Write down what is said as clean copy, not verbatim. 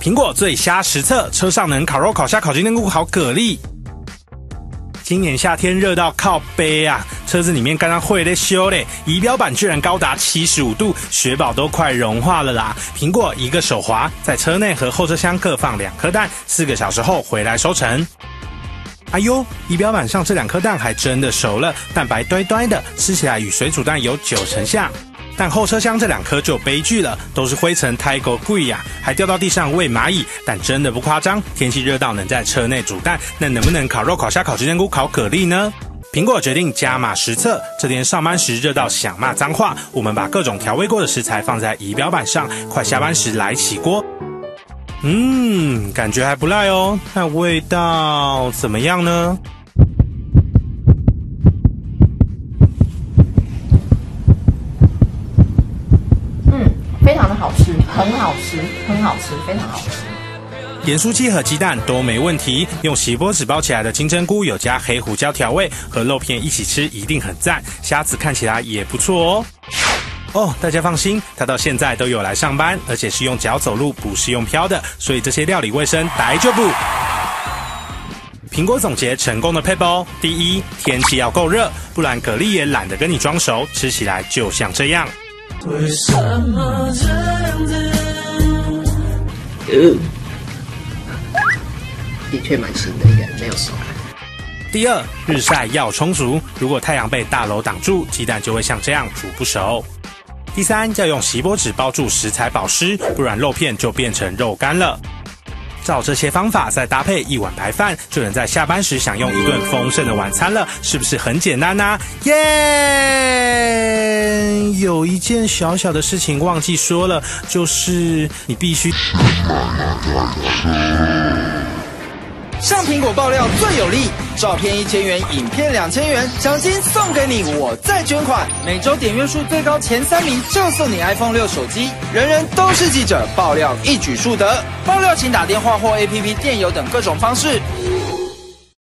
苹果最瞎实测，车上能烤肉、烤虾、烤金针菇、烤蛤蜊。今年夏天热到靠背啊，车子里面干到会得修嘞，仪表板居然高达75度，雪宝都快融化了啦！苹果一个手滑，在车内和后车厢各放2颗蛋，4个小时后回来收成。哎呦，仪表板上这2颗蛋还真的熟了，蛋白呆呆的，吃起来与水煮蛋有90%像。 但后车厢这2颗就悲剧了，都是灰尘，太过贵呀，还掉到地上喂蚂蚁。但真的不夸张，天气热到能在车内煮蛋，那能不能烤肉、烤虾、烤金针菇、烤蛤蜊呢？苹果决定加码实测，这天上班时热到想骂脏话，我们把各种调味过的食材放在仪表板上，快下班时来起锅。感觉还不赖哦，那味道怎么样呢？ 很好吃，非常好吃。盐酥鸡和鸡蛋都没问题，用锡箔纸包起来的金针菇有加黑胡椒调味，和肉片一起吃一定很赞。虾子看起来也不错哦。哦，大家放心，他到现在都有来上班，而且是用脚走路，不是用飘的，所以这些料理卫生大丈夫。苹果总结成功的撇步：第1，天气要够热，不然蛤蜊也懒得跟你装熟，吃起来就像这样。为什么这样子？ 的确蛮新的，也没有熟。第2，日晒要充足，如果太阳被大楼挡住，鸡蛋就会像这样煮不熟。第3，要用锡箔纸包住食材保湿，不然肉片就变成肉干了。照这些方法再搭配1碗白饭，就能在下班时享用一顿丰盛的晚餐了，是不是很简单啊？耶！有一件小小的事情忘记说了，就是你必须上苹果爆料最有力，照片1000元，影片2000元，奖金送给你，我再捐款。每周点阅数最高前3名就送你 iPhone 6手机。人人都是记者，爆料一举数得。爆料请打电话或 APP 电邮等各种方式。